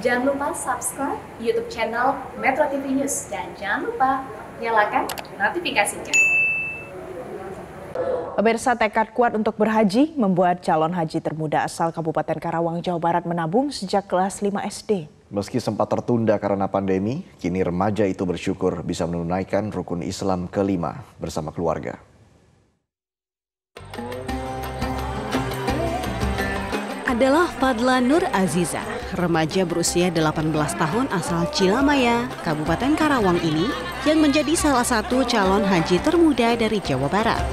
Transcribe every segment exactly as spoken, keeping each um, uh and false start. Jangan lupa subscribe YouTube channel Metro T V News dan jangan lupa nyalakan notifikasinya. Pemirsa, tekad kuat untuk berhaji membuat calon haji termuda asal Kabupaten Karawang, Jawa Barat menabung sejak kelas lima S D. Meski sempat tertunda karena pandemi, kini remaja itu bersyukur bisa menunaikan rukun Islam kelima bersama keluarga. Adalah Fadla Nurazizah, remaja berusia delapan belas tahun asal Cilamaya, Kabupaten Karawang ini yang menjadi salah satu calon haji termuda dari Jawa Barat.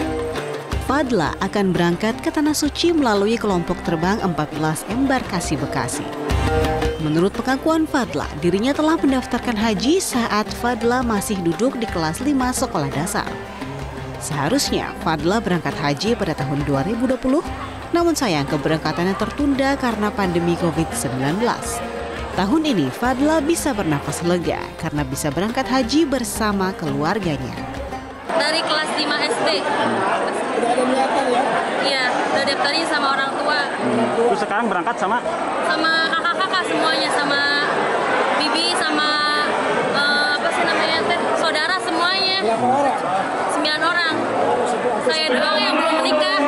Fadla akan berangkat ke Tanah Suci melalui kelompok terbang empat belas embarkasi Bekasi. Menurut pengakuan Fadla, dirinya telah mendaftarkan haji saat Fadla masih duduk di kelas lima sekolah dasar. Seharusnya Fadla berangkat haji pada tahun dua ribu dua puluh, namun sayang keberangkatannya tertunda karena pandemi COVID sembilan belas. Tahun ini Fadla bisa bernafas lega karena bisa berangkat haji bersama keluarganya. Dari kelas lima S D. Udah ada niatan ya? Iya, udah daftarnya sama orang tua. Terus sekarang berangkat sama? Sama kakak-kakak semuanya, sama bibi, sama uh, apa sih namanya? Saudara semuanya. sembilan orang. sembilan orang. Saya doang yang belum menikah.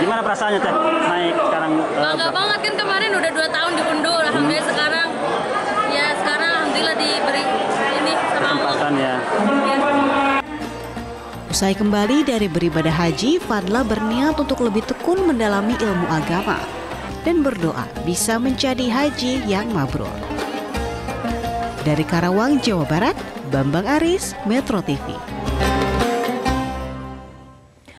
Gimana perasaannya Teh naik sekarang? Bangga uh, banget, kan kemarin udah dua tahun diundur, alhamdulillah hmm. sekarang ya sekarang alhamdulillah diberi ini sama Allah. Ya. Usai kembali dari beribadah haji, Fadla berniat untuk lebih tekun mendalami ilmu agama dan berdoa bisa menjadi haji yang mabrur. Dari Karawang, Jawa Barat, Bambang Aris, Metro T V.